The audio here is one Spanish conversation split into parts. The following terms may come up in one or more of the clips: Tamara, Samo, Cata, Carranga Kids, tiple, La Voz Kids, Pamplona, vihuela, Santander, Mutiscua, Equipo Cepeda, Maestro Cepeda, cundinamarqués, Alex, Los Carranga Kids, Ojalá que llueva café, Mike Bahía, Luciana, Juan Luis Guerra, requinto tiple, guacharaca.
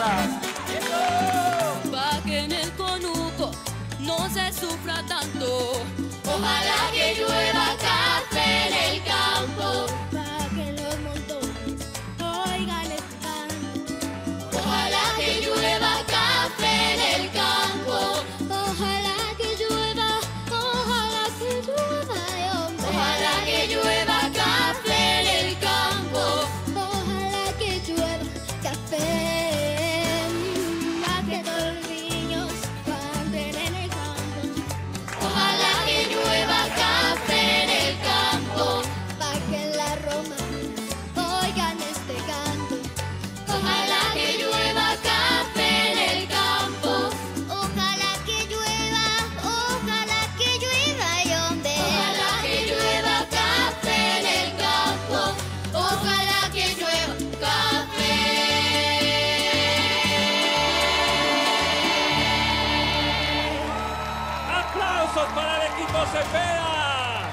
cosas. Pa' que en el conuco no se sufra tanto. Ojalá que llueva café en el campo. Pa' que los montones oigan el canto. Ojalá que llueva café en el campo. Ojalá que llueva, ojalá que llueva, hombre. Ojalá que llueva café en el campo. Ojalá que llueva café. Pa' que todos los niños canten en el campo. Ojalá que llueva café en el campo. Pa' que la Roma oigan este canto. Ojalá que llueva café en el campo. Ojalá que llueva, ojalá que llueva, hombre. Ojalá que llueva café en el campo. Ojalá que llueva café. ¡Aplausos para el equipo Cepeda!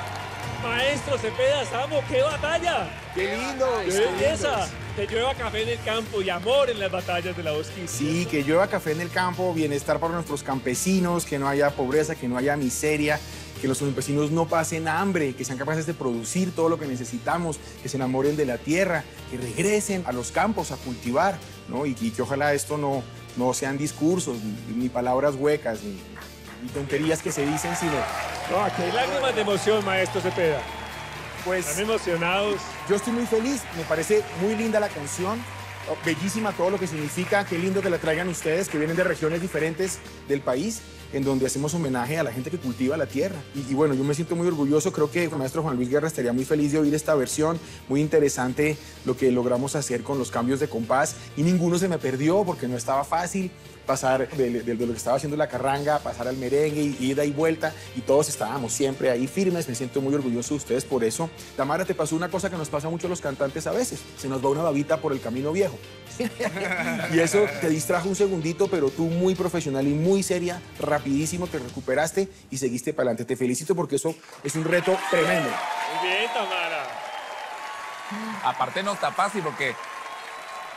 Maestro Cepeda, Samo, ¡qué batalla! ¡Qué lindo! ¡Qué belleza! Que llueva café en el campo y amor en las batallas de La Voz Kids. Sí, que llueva café en el campo, bienestar para nuestros campesinos, que no haya pobreza, que no haya miseria, que los campesinos no pasen hambre, que sean capaces de producir todo lo que necesitamos, que se enamoren de la tierra, que regresen a los campos a cultivar, ¿no? Y que ojalá esto no sean discursos, ni palabras huecas, ni tonterías que se dicen, sino... No, aquí hay lágrimas de emoción, maestro Cepeda. Pues, están emocionados. Yo estoy muy feliz, me parece muy linda la canción, bellísima todo lo que significa, qué lindo que la traigan ustedes, que vienen de regiones diferentes del país, en donde hacemos homenaje a la gente que cultiva la tierra. Y bueno, yo me siento muy orgulloso, creo que el maestro Juan Luis Guerra estaría muy feliz de oír esta versión, muy interesante lo que logramos hacer con los cambios de compás, y ninguno se me perdió porque no estaba fácil pasar de lo que estaba haciendo la carranga, pasar al merengue, y ida y vuelta, y todos estábamos siempre ahí firmes, me siento muy orgulloso de ustedes por eso. Tamara, te pasó una cosa que nos pasa mucho a los cantantes a veces, se nos va una babita por el camino viejo. Y eso te distrajo un segundito, pero tú muy profesional y muy seria, rapidísimo te recuperaste y seguiste para adelante. Te felicito porque eso es un reto tremendo. Muy bien, Tamara. Aparte no está fácil porque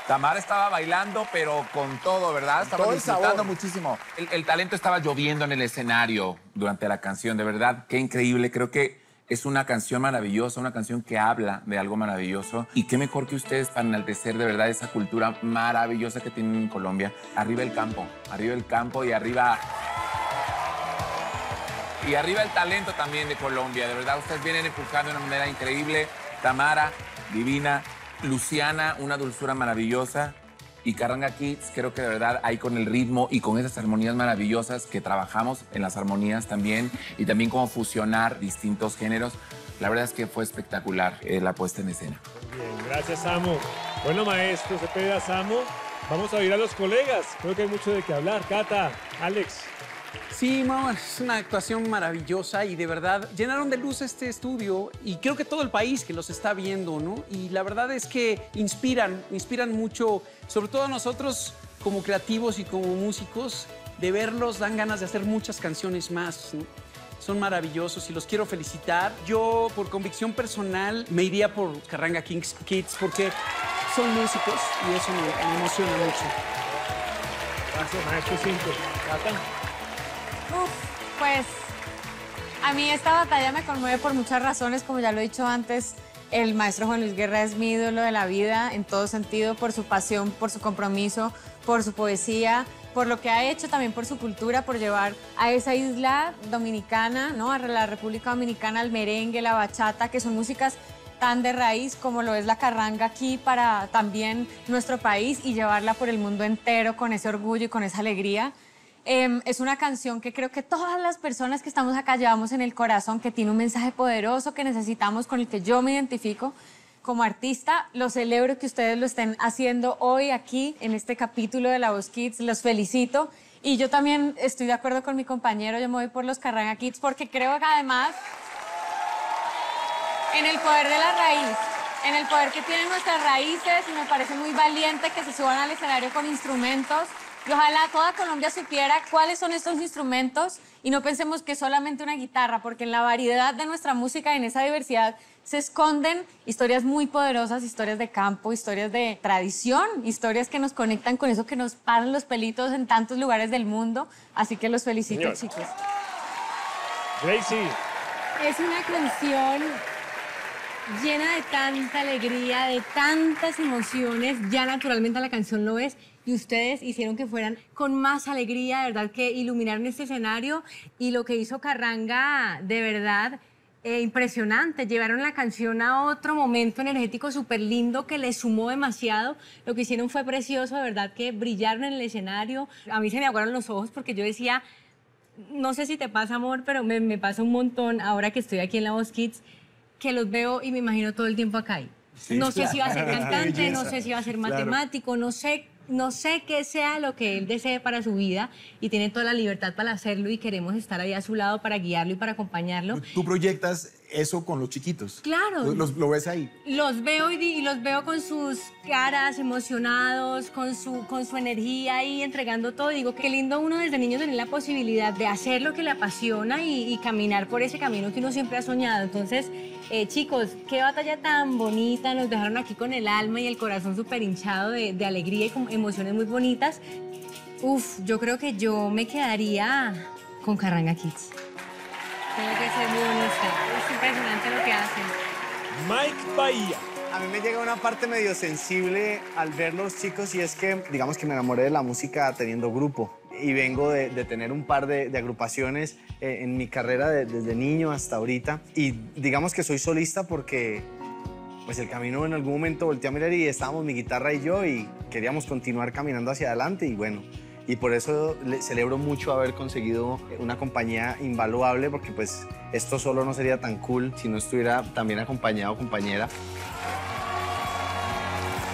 Tamara estaba bailando, pero con todo, ¿verdad? Estaba todo disfrutando muchísimo. El talento estaba lloviendo en el escenario durante la canción, de verdad. Qué increíble, creo que es una canción maravillosa, una canción que habla de algo maravilloso. Y qué mejor que ustedes para enaltecer de verdad esa cultura maravillosa que tienen en Colombia. Arriba el campo y arriba... Y arriba el talento también de Colombia, de verdad. Ustedes vienen empujando de una manera increíble. Tamara, divina. Luciana, una dulzura maravillosa. Y Carranga Kids, creo que de verdad ahí con el ritmo y con esas armonías maravillosas que trabajamos en las armonías también y también cómo fusionar distintos géneros. La verdad es que fue espectacular la puesta en escena. Muy bien, gracias, Samo. Bueno, maestro Cepeda, Samo, vamos a oír a los colegas. Creo que hay mucho de qué hablar. Cata, Alex. Sí, mamá, es una actuación maravillosa y de verdad llenaron de luz este estudio y creo que todo el país que los está viendo, ¿no? Y la verdad es que inspiran mucho, sobre todo a nosotros como creativos y como músicos, de verlos dan ganas de hacer muchas canciones más, ¿no? Son maravillosos y los quiero felicitar. Yo, por convicción personal, me iría por Carranga Kids porque son músicos y eso me emociona mucho. Gracias, maestro Cinco. Cata. Uf, pues a mí esta batalla me conmueve por muchas razones, como ya lo he dicho antes, el maestro Juan Luis Guerra es mi ídolo de la vida en todo sentido, por su pasión, por su compromiso, por su poesía, por lo que ha hecho, también por su cultura, por llevar a esa isla dominicana, ¿no? A la República Dominicana, el merengue, la bachata, que son músicas tan de raíz como lo es la carranga aquí para también nuestro país y llevarla por el mundo entero con ese orgullo y con esa alegría. Es una canción que creo que todas las personas que estamos acá llevamos en el corazón, que tiene un mensaje poderoso que necesitamos, con el que yo me identifico como artista. Lo celebro que ustedes lo estén haciendo hoy aquí en este capítulo de La Voz Kids. Los felicito. Y yo también estoy de acuerdo con mi compañero. Yo me voy por los Carranga Kids porque creo que además en el poder de la raíz, en el poder que tienen nuestras raíces, y me parece muy valiente que se suban al escenario con instrumentos. Y ojalá toda Colombia supiera cuáles son estos instrumentos y no pensemos que solamente una guitarra, porque en la variedad de nuestra música, en esa diversidad, se esconden historias muy poderosas, historias de campo, historias de tradición, historias que nos conectan con eso que nos paran los pelitos en tantos lugares del mundo. Así que los felicito, señor. Chicos. Gracie. Es una canción llena de tanta alegría, de tantas emociones. Ya naturalmente la canción lo es. Y ustedes hicieron que fueran con más alegría, de verdad, que iluminaron este escenario. Y lo que hizo Carranga, de verdad, impresionante. Llevaron la canción a otro momento energético súper lindo que le sumó demasiado. Lo que hicieron fue precioso, de verdad, que brillaron en el escenario. A mí se me aguaron los ojos porque yo decía, no sé si te pasa, amor, pero me pasa un montón ahora que estoy aquí en La Voz Kids, que los veo y me imagino todo el tiempo acá ahí. Sí, no sé si va a ser cantante, no sé si va a ser matemático, no sé qué sea lo que él desee para su vida, y tiene toda la libertad para hacerlo y queremos estar ahí a su lado para guiarlo y para acompañarlo. ¿Tú proyectas eso con los chiquitos? Claro. ¿Lo ves ahí? Los veo y los veo con sus caras emocionados, con su energía ahí entregando todo. Digo, qué lindo uno desde niño tener la posibilidad de hacer lo que le apasiona y caminar por ese camino que uno siempre ha soñado. Entonces, chicos, qué batalla tan bonita. Nos dejaron aquí con el alma y el corazón súper hinchado de alegría y con emociones muy bonitas. Uf, yo creo que yo me quedaría con Carranga Kids. Tiene que ser muy bonito. Es impresionante lo que hacen. Mike Bahía. A mí me llega una parte medio sensible al ver los chicos, y es que, digamos que me enamoré de la música teniendo grupo. Y vengo de tener un par de agrupaciones en mi carrera desde niño hasta ahorita. Y digamos que soy solista porque pues el camino en algún momento volteé a mirar y estábamos mi guitarra y yo y queríamos continuar caminando hacia adelante y bueno. Y por eso celebro mucho haber conseguido una compañía invaluable, porque pues esto solo no sería tan cool si no estuviera también acompañado o compañera.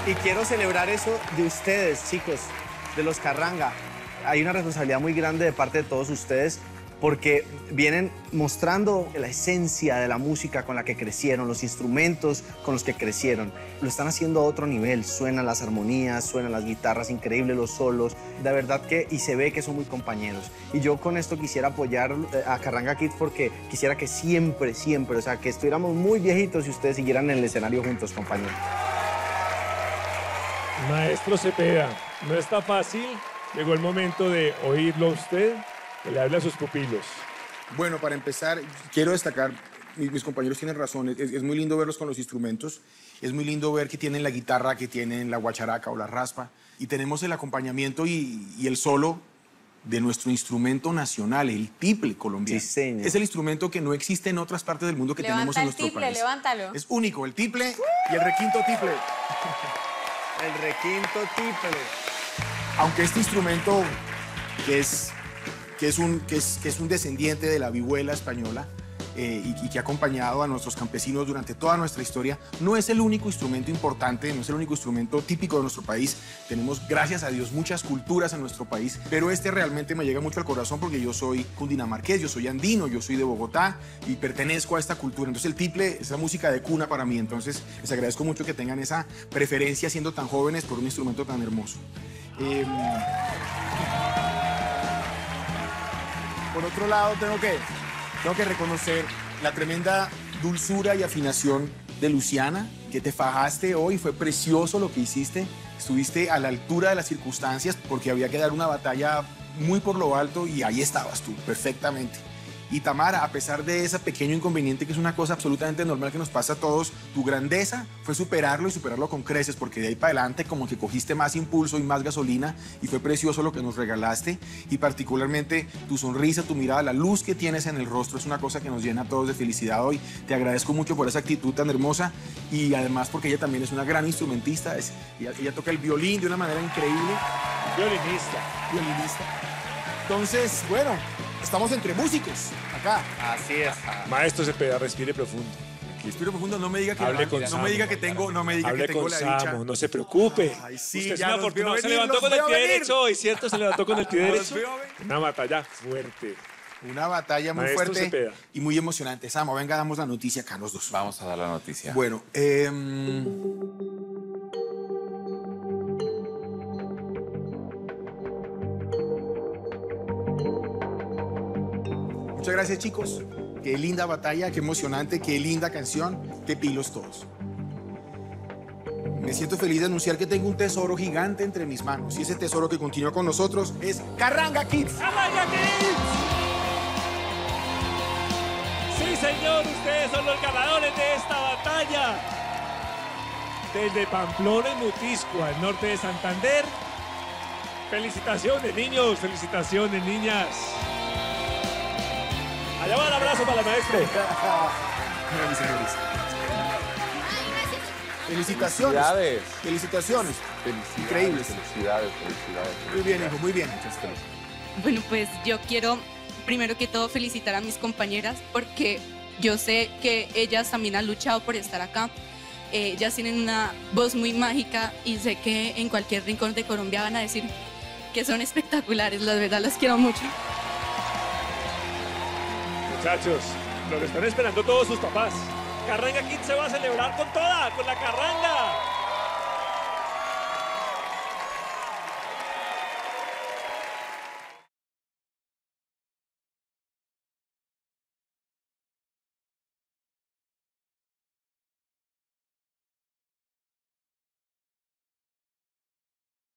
Y quiero celebrar eso de ustedes, chicos, de los Carranga. Hay una responsabilidad muy grande de parte de todos ustedes, porque vienen mostrando la esencia de la música con la que crecieron, los instrumentos con los que crecieron. Lo están haciendo a otro nivel, suenan las armonías, suenan las guitarras, increíbles los solos, de verdad que, y se ve que son muy compañeros. Y yo con esto quisiera apoyar a Carranga Kids porque quisiera que siempre, siempre, o sea, que estuviéramos muy viejitos y ustedes siguieran en el escenario juntos, compañeros. Maestro Cepeda, no está fácil, llegó el momento de oírlo a usted. Le habla a sus pupilos. Bueno, para empezar, quiero destacar, mis compañeros tienen razón, es muy lindo verlos con los instrumentos, es muy lindo ver que tienen la guitarra, que tienen la guacharaca o la raspa, y tenemos el acompañamiento y el solo de nuestro instrumento nacional, el tiple colombiano. Sí, señor. Es el instrumento que no existe en otras partes del mundo que levanta tenemos en nuestro tiple, país. Levántalo. Es único, el tiple y el requinto tiple. El requinto tiple. Aunque este instrumento que es un descendiente de la vihuela española y que ha acompañado a nuestros campesinos durante toda nuestra historia, no es el único instrumento importante, no es el único instrumento típico de nuestro país. Tenemos, gracias a Dios, muchas culturas en nuestro país, pero este realmente me llega mucho al corazón porque yo soy cundinamarqués, yo soy andino, yo soy de Bogotá y pertenezco a esta cultura. Entonces el tiple es la música de cuna para mí, entonces les agradezco mucho que tengan esa preferencia siendo tan jóvenes por un instrumento tan hermoso. Por otro lado, tengo que reconocer la tremenda dulzura y afinación de Luciana, que te fajaste hoy, fue precioso lo que hiciste, estuviste a la altura de las circunstancias porque había que dar una batalla muy por lo alto y ahí estabas tú, perfectamente. Y Tamara, a pesar de ese pequeño inconveniente que es una cosa absolutamente normal que nos pasa a todos, tu grandeza fue superarlo y superarlo con creces, porque de ahí para adelante como que cogiste más impulso y más gasolina y fue precioso lo que nos regalaste, y particularmente tu sonrisa, tu mirada, la luz que tienes en el rostro es una cosa que nos llena a todos de felicidad hoy. Te agradezco mucho por esa actitud tan hermosa y además porque ella también es una gran instrumentista, ella toca el violín de una manera increíble. Violinista. Entonces, bueno, estamos entre músicos, acá. Así es. Maestro Cepeda, respire profundo. Respire profundo, no me diga que Hable con Samo, no se preocupe. Ay, sí, usted es una afortunada. Se levantó con el pie derecho hoy, ¿cierto? Se levantó con el pie derecho. Una batalla fuerte. Una batalla muy fuerte y muy emocionante. Samo, venga, damos la noticia acá los dos. Vamos a dar la noticia. Bueno, gracias, chicos. Qué linda batalla, qué emocionante, qué linda canción. Qué pilos todos. Me siento feliz de anunciar que tengo un tesoro gigante entre mis manos. Y ese tesoro que continúa con nosotros es Carranga Kids. ¡Carranga Kids! Sí, señor, ustedes son los ganadores de esta batalla. Desde Pamplona y Mutiscua, al norte de Santander. Felicitaciones, niños, felicitaciones, niñas. Allá va el abrazo para el maestro. Felicitaciones. Felicidades. Felicitaciones. Felicidades. Increíbles. Felicidades, felicidades, felicidades. Muy bien, hijo, muy bien. Muchas gracias. Bueno, pues yo quiero, primero que todo, felicitar a mis compañeras porque yo sé que ellas también han luchado por estar acá. Ellas tienen una voz muy mágica y sé que en cualquier rincón de Colombia van a decir que son espectaculares. La verdad, las quiero mucho. Muchachos, lo que están esperando todos sus papás. Carranga Kids se va a celebrar con toda, con la carranga.